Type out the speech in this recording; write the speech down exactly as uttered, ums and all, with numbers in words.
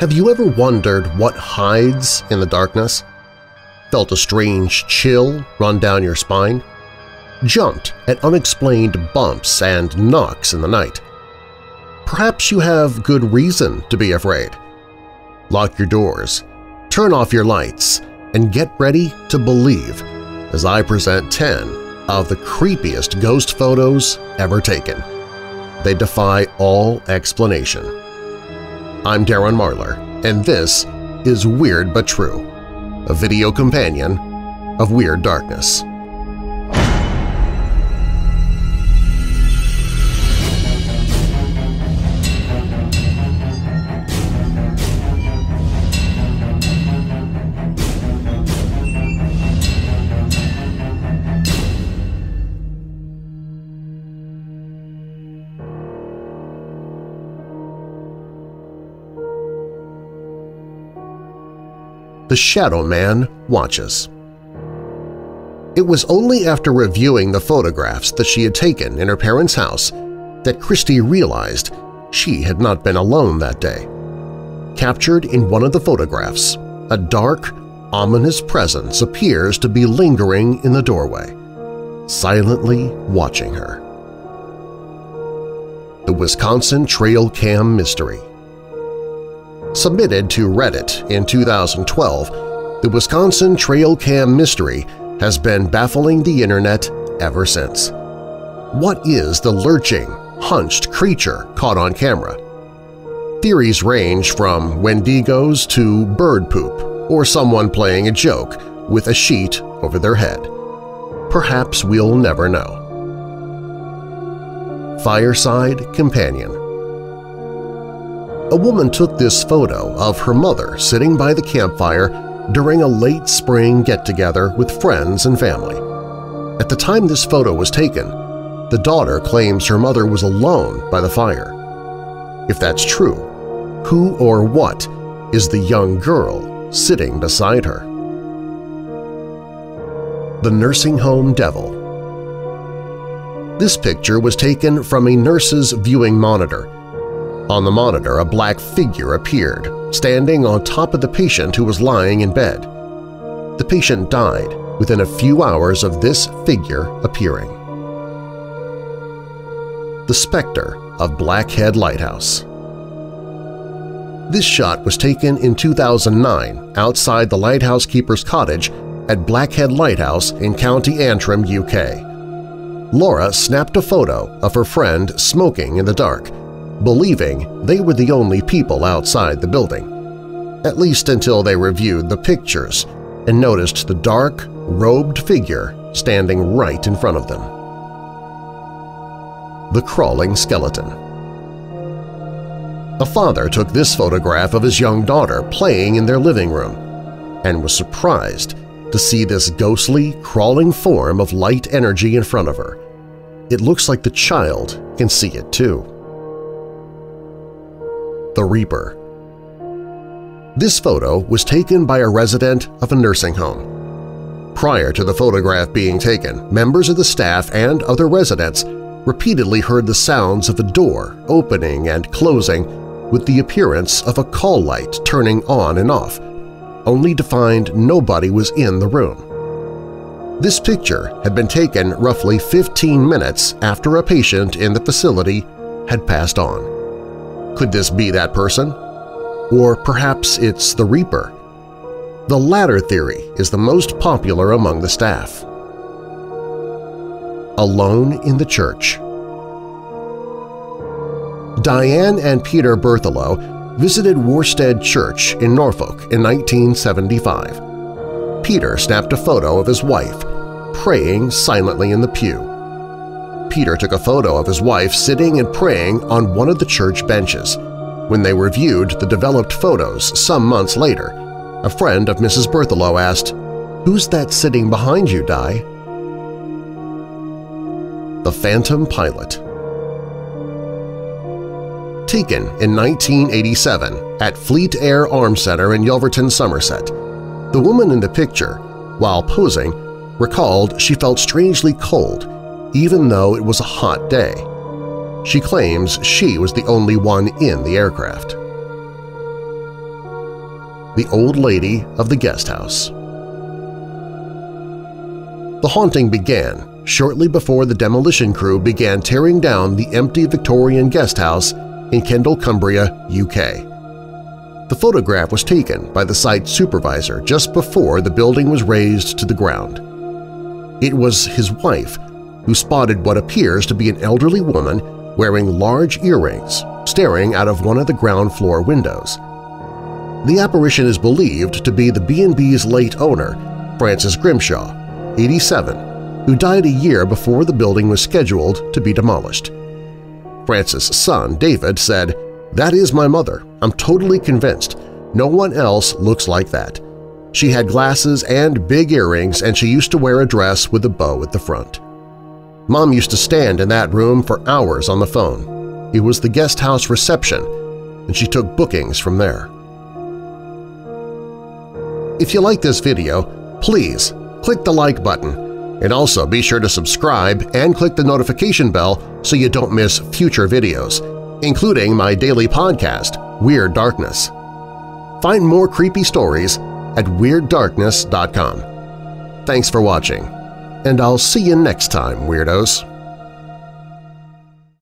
Have you ever wondered what hides in the darkness? Felt a strange chill run down your spine? Jumped at unexplained bumps and knocks in the night? Perhaps you have good reason to be afraid. Lock your doors, turn off your lights, and get ready to believe as I present ten of the creepiest ghost photos ever taken. They defy all explanation. I'm Darren Marlar, and this is Weird But True, a video companion of Weird Darkness. The Shadow Man watches. It was only after reviewing the photographs that she had taken in her parents' house that Christy realized she had not been alone that day. Captured in one of the photographs, a dark, ominous presence appears to be lingering in the doorway, silently watching her. The Wisconsin Trail Cam Mystery. Submitted to Reddit in two thousand twelve, the Wisconsin Trail Cam mystery has been baffling the internet ever since. What is the lurching, hunched creature caught on camera? Theories range from Wendigos to bird poop or someone playing a joke with a sheet over their head. Perhaps we'll never know. Fireside Companion. A woman took this photo of her mother sitting by the campfire during a late spring get-together with friends and family. At the time this photo was taken, the daughter claims her mother was alone by the fire. If that's true, who or what is the young girl sitting beside her? The Nursing Home Devil. This picture was taken from a nurse's viewing monitor. On the monitor, a black figure appeared, standing on top of the patient who was lying in bed. The patient died within a few hours of this figure appearing. The Spectre of Blackhead Lighthouse. This shot was taken in two thousand nine outside the lighthouse keeper's cottage at Blackhead Lighthouse in County Antrim, U K. Laura snapped a photo of her friend smoking in the dark, believing they were the only people outside the building, at least until they reviewed the pictures and noticed the dark, robed figure standing right in front of them. The Crawling Skeleton. A father took this photograph of his young daughter playing in their living room and was surprised to see this ghostly, crawling form of light energy in front of her. It looks like the child can see it too. The Reaper. This photo was taken by a resident of a nursing home. Prior to the photograph being taken, members of the staff and other residents repeatedly heard the sounds of a door opening and closing with the appearance of a call light turning on and off, only to find nobody was in the room. This picture had been taken roughly fifteen minutes after a patient in the facility had passed on. Could this be that person? Or perhaps it's the Reaper? The latter theory is the most popular among the staff. Alone in the Church. Diane and Peter Bertholo visited Worstead Church in Norfolk in nineteen seventy-five. Peter snapped a photo of his wife, praying silently in the pew. Peter took a photo of his wife sitting and praying on one of the church benches. When they reviewed the developed photos some months later, a friend of Missus Bertholo asked, "Who's that sitting behind you, Di?" The Phantom Pilot. Taken in nineteen eighty-seven at Fleet Air Arm Center in Yelverton, Somerset, the woman in the picture, while posing, recalled she felt strangely cold even though it was a hot day. She claims she was the only one in the aircraft. the old lady of the guest house. The haunting began shortly before the demolition crew began tearing down the empty Victorian guest house in Kendal, Cumbria, U K. The photograph was taken by the site supervisor just before the building was razed to the ground. It was his wife who spotted what appears to be an elderly woman wearing large earrings staring out of one of the ground floor windows. The apparition is believed to be the B and B's late owner, Frances Grimshaw, eighty-seven, who died a year before the building was scheduled to be demolished. Frances' son, David, said, "That is my mother. I'm totally convinced. No one else looks like that. She had glasses and big earrings, and she used to wear a dress with a bow at the front. Mom used to stand in that room for hours on the phone. It was the guest house reception, and she took bookings from there." If you like this video, please click the like button, and also be sure to subscribe and click the notification bell so you don't miss future videos, including my daily podcast, Weird Darkness. Find more creepy stories at weird darkness dot com. Thanks for watching, and I'll see you next time, Weirdos!